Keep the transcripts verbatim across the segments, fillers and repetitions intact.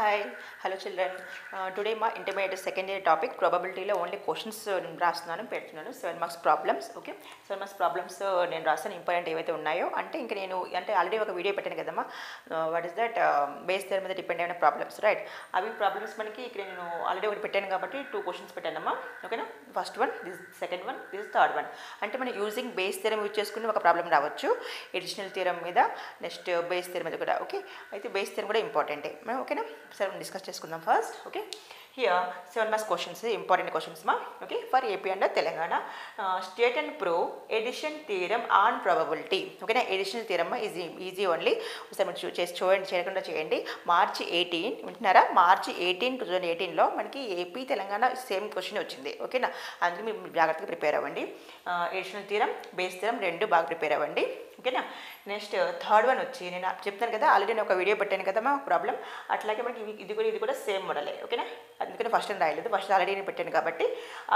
Hi, hello children. Uh, today my intermediate second year topic probability la only questions nenu raastunanu pettunanu seven marks problems. Okay, seven marks problems nenu raasana important evaithe unnayo ante inka nenu ante already oka video pettanu kadamma what is that uh, base theorem meeda depend ayina problems, right? Avi problems maniki ikkada nenu already oka pettanu kabatti two questions pettanamma. Okay na, first one, this is second one, this is third one. Ante manu using base theorem use chesukoni oka problem raavachchu, additional theorem meeda, next uh, base theorem meeda kuda. Okay, aithe base theorem kuda important e manu. Okay na, seven discuss cheskundam first. Okay, here seven marks questions, important questions ma. Okay, for AP and Telangana, uh, state and prove addition theorem on probability. Okay na, addition theorem ma easy easy only. Usam chesi cheyandi cheyakunda cheyandi. March eighteenth untunnara, March eighteenth twenty eighteen lo maniki AP Telangana same question ochindi. Okay na, anduku meeru jagrathaga prepare avandi. Uh, additional theorem, base theorem rendu baga prepare avandi. Okay na, next uh, third one వచ్చి నేను చెప్తాను కదా already నేను ఒక video పెట్టాను కదా మా problem, అట్లాగే మనకి ఇది కూడా ఇది కూడా సేమ్ మోడలే. ఓకేనా, అందుకని ఫస్ట్ నేను రాయలేదు, ఫస్ట్ ఆల్రెడీ నేను పెట్టాను కాబట్టి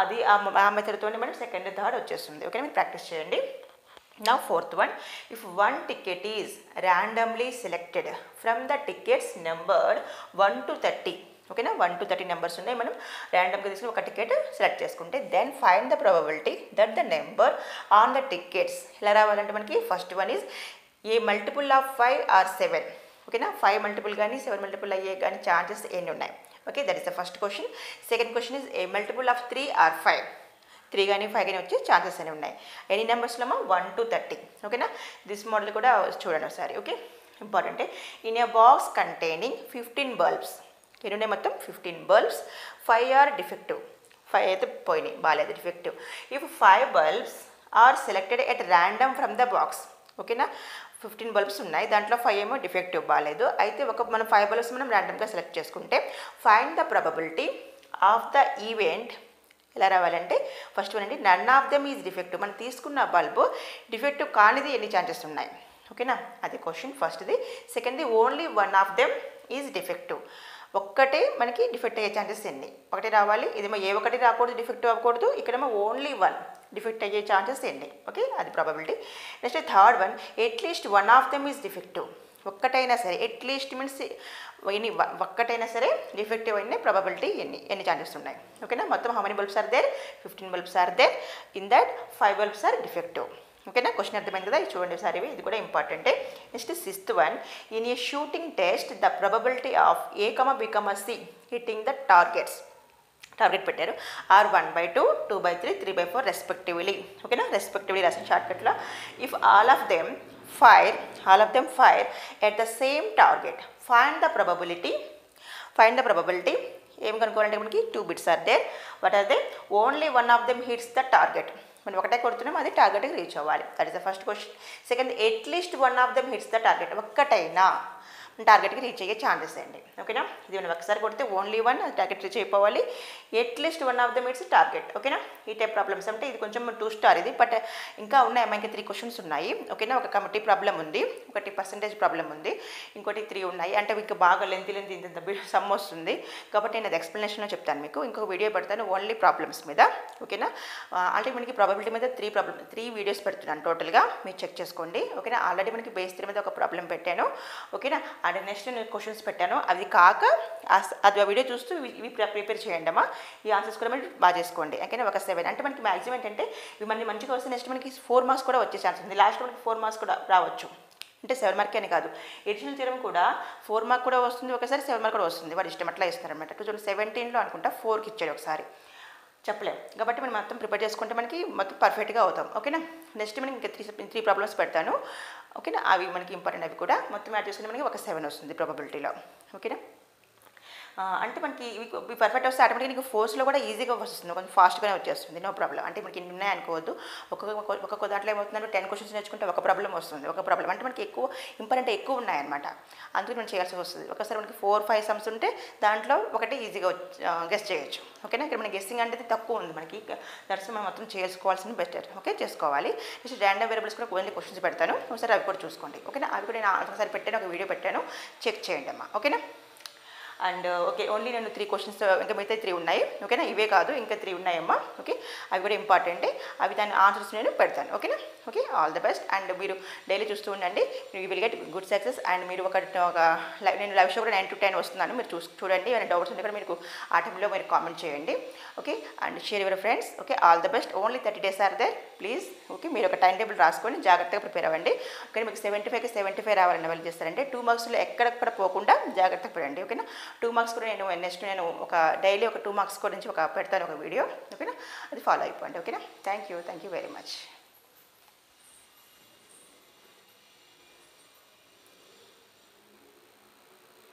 అది ఆ మెథడ్తోనే మనం సెకండ్ థర్డ్ వచ్చేస్తుంది. ఓకేనా, మీరు ప్రాక్టీస్ చేయండి. Now fourth one, if one ticket is randomly selected from the tickets numbered one to thirty. ఓకేనా, వన్ టు థర్టీ నెంబర్స్ ఉన్నాయి, మనం ర్యాండమ్గా తీసుకుని ఒక టికెట్ సెలెక్ట్ చేసుకుంటే then find the probability that the number on the tickets. ఇలా రావాలంటే మనకి first one is a multiple of five or seven. ఓకేనా, ఫైవ్ మల్టిపుల్ కానీ సెవెన్ మల్టిపుల్ అయ్యే కానీ ఛాన్సెస్ ఎన్ని ఉన్నాయి? Okay, that is the first question. Second question is a multiple of three or five. Three కానీ ఫైవ్ కానీ వచ్చే chances అనేవి ఉన్నాయి. ఎన్ని నెంబర్స్లోమా? One to thirty. ఓకేనా, దిస్ మోడల్ కూడా చూడండి ఒకసారి. Okay, important. In a box containing fifteen bulbs, ఎన్నున్నాయి? మొత్తం fifteen bulbs. Five are defective, five అయితే పోయినాయి, బాగాలేదు, defective. If five bulbs are selected at random from the box. ఓకేనా, ఫిఫ్టీన్ బల్బ్స్ ఉన్నాయి, దాంట్లో ఫైవ్ ఏమో డిఫెక్టివ్, బాగాలేదు. అయితే ఒక మనం ఫైవ్ బల్బ్స్ మనం ర్యాండమ్గా సెలెక్ట్ చేసుకుంటే find the probability of the event. ఎలా రావాలంటే ఫస్ట్ వన్ అండి, none of them is defective. మనం తీసుకున్న బల్బు డిఫెక్టివ్ కానిది ఎన్ని ఛాన్సెస్ ఉన్నాయి? ఓకేనా, అది క్వశ్చన్ ఫస్ట్ది. సెకండ్ది, only one of them is defective. ఒక్కటే మనకి డిఫెక్ట్ అయ్యే ఛాన్సెస్ ఎన్ని? ఒకటే రావాలి, ఇదేమో ఏ ఒకటి రాకూడదు, డిఫెక్ట్ అవ్వకూడదు. ఇక్కడేమో ఓన్లీ వన్ డిఫెక్ట్ అయ్యే ఛాన్సెస్ ఎన్ని? ఓకే, అది probability. Next third one, at least one of them is defective. ఒక్కటైనా సరే, ఎట్లీస్ట్ మీన్స్ ఎన్ని, ఒక్కటైనా సరే డిఫెక్టివ్ అయిన ప్రాబబిలిటీ ఎన్ని, ఎన్ని ఛాన్సెస్ ఉన్నాయి? ఓకేనా, మొత్తం how many bulbs are there? Fifteen bulbs are there. In that five bulbs are defective. ఓకేనా, క్వశ్చన్ అర్థమైంది కదా, ఇది చూడండి ఒకసారి, ఇది కూడా ఇంపార్టెంటే. Next sixth one, in a shooting test the probability of A comma B comma C hitting the targets, target పెట్టారు, are one by two two by three three by four respectively. ఓకేనా, రెస్పెక్టివ్లీ రాసిన షార్ట్కట్లో. If all of them fire all of them fire at the same target find the probability. Find the probability ఏం కనుక్కోవాలంటే మనకి two bits are there. What are they? Only one of them hits the target. మనం ఒకటే కొడుతున్నాం, అది టార్గెట్కి reach అవ్వాలి. That is the first question. Second, at least one of them hits the target. ఒక్కటైనా టార్గెట్కి రీచ్ అయ్యే ఛాన్సెస్ అండి. ఓకేనా, ఇది మనం ఒకసారి కొడితే ఓన్లీ వన్, అది టార్గెట్ రీచ్ అయిపోవాలి. At least one of them hits target. ఓకేనా, ఈ టైప్ ప్రాబ్లమ్స్ అంటే ఇది కొంచెం టూ స్టార్ ఇది, బట్ ఇంకా ఉన్నాయి, మనకి త్రీ క్వశ్చన్స్ ఉన్నాయి. ఓకేనా, ఒక కమిటీ ప్రాబ్లం ఉంది, ఒకటి పర్సంటేజ్ ప్రాబ్లం ఉంది, ఇంకోటి త్రీ ఉన్నాయి. అంటే మీకు బాగా లెంత్ లెంత్ ఇంత సమ్ వస్తుంది కాబట్టి నేను అది ఎక్స్ప్లెనేషన్లో చెప్తాను, మీకు ఇంకొక వీడియో పెడతాను ఓన్లీ ప్రాబ్లమ్స్ మీద. ఓకేనా, అంటే మనకి ప్రాబబిలిటీ మీద త్రీ ప్రాబ్లమ్ త్రీ వీడియోస్ పెడుతున్నాను టోటల్గా, మీరు చెక్ చేసుకోండి. ఓకేనా, ఆల్రెడీ మనకి బేస్ త్రీ మీద ఒక ప్రాబ్లం పెట్టాను. ఓకేనా, అండ్ నెక్స్ట్ నేను క్వశ్చన్స్ పెట్టాను, అవి కాక అది ఆ వీడియో చూస్తూ ఇవి ప్రిపేర్ చేయండి అమ్మా. ఈ ఆన్సర్స్ కూడా మీరు బాగా చేసుకోండి. ఓకేనా, ఒక సెవెన్ అంటే మనకి మ్యాక్సిమం ఏంటంటే ఇవి మనకి మంచిగా వస్తే నెక్స్ట్ మనకి ఫోర్ మార్క్స్ కూడా వచ్చే ఛాన్స్ ఉంది, లాస్ట్ మనకి ఫోర్ మార్క్స్ కూడా రావచ్చు. అంటే సెవెన్ మార్క్ అని కాదు, ఎడిషనల్ థీరం కూడా ఫోర్ మార్క్ కూడా వస్తుంది, ఒకసారి సెవెన్ మార్క్ కూడా వస్తుంది, వాడు ఇష్టం అట్లా ఇస్తారనమాట. టూ థౌసండ్ సెవెంటీన్లో అనుకుంటా ఫోర్కి ఇచ్చాడు ఒకసారి, చెప్పలేము కాబట్టి మనం మొత్తం ప్రిపేర్ చేసుకుంటే మనకి మొత్తం పర్ఫెక్ట్గా అవుతాం. ఓకేనా, నెక్స్ట్ మనకి ఇంకా త్రీ త్రీ ప్రాబ్లమ్స్ పెడతాను. ఓకేనా, అవి మనకి ఇంపార్టెంట్, అవి కూడా మొత్తం యాడ్ చేసుకుంటే మనకి ఒక సెవెన్ వస్తుంది ప్రాబబిలిటీలో. ఓకేనా, అంటే మనకి ఇవి పర్ఫెక్ట్ వస్తే ఆటోమేటిక్గా నీకు ఫోర్స్లో కూడా ఈజీగా వస్తుంది, కొంచెం ఫాస్ట్గానే వచ్చేస్తుంది, నో ప్రాబ్లం. అంటే మనకి ఇన్ని ఉన్నాయి అనుకోవద్దు, ఒక్కొక్క ఒక్కొక్క దాంట్లో ఏమవుతుందంటే టెన్ క్వశ్చన్స్ నేర్చుకుంటే ఒక ప్రాబ్లం వస్తుంది, ఒక ప్రాబ్లం. అంటే మనకి ఎక్కువ ఇంపార్టెంట్ ఎక్కువ ఉన్నాయన్నమాట, అందుకని మనం చేయాల్సి వస్తుంది. ఒకసారి మనకి ఫోర్ ఫైవ్ సమ్స్ ఉంటే దాంట్లో ఒకటి ఈజీగా గెస్ట్ చేయొచ్చు. ఓకేనా, ఇక్కడ మన గెస్సింగ్ అంటే తక్కువ ఉంది మనకి, దట్స్ మనం మొత్తం చేసుకోవాల్సిన బెస్ట్. ఓకే, చేసుకోవాలి. నెక్స్ట్ ర్యాండమ్ వేరియబుల్స్ కూడా కొన్ని క్వశ్చన్స్ పెడతాను, ఒకసారి అవి కూడా చూసుకోండి. ఓకేనా, అవి కూడా నేను ఒకసారి పెట్టాను, ఒక వీడియో పెట్టాను, చెక్ చేయండి అమ్మా. ఓకేనా, అండ్ ఓకే, ఓన్లీ నేను త్రీ క్వశ్చన్స్, ఇంకా మిగతా త్రీ ఉన్నాయి. ఓకేనా, ఇవే కాదు ఇంకా త్రీ ఉన్నాయమ్మా. ఓకే, అవి కూడా ఇంపార్టెంటే, అవి దాని ఆన్సర్స్ నేను పెడతాను. ఓకేనా, Okay, all the best. And you daily choose you will get good success. And you will get live show nine to ten. You will get comment. Okay, and share your friends. Okay, all the best. Only thirty days are there. Please. Okay, you will get timetable. You will prepare. Okay, seventy-five to seventy-five hours. two marks. Okay, two marks. Daily two marks. Video. Okay, follow up. Okay, thank you. Thank you very much.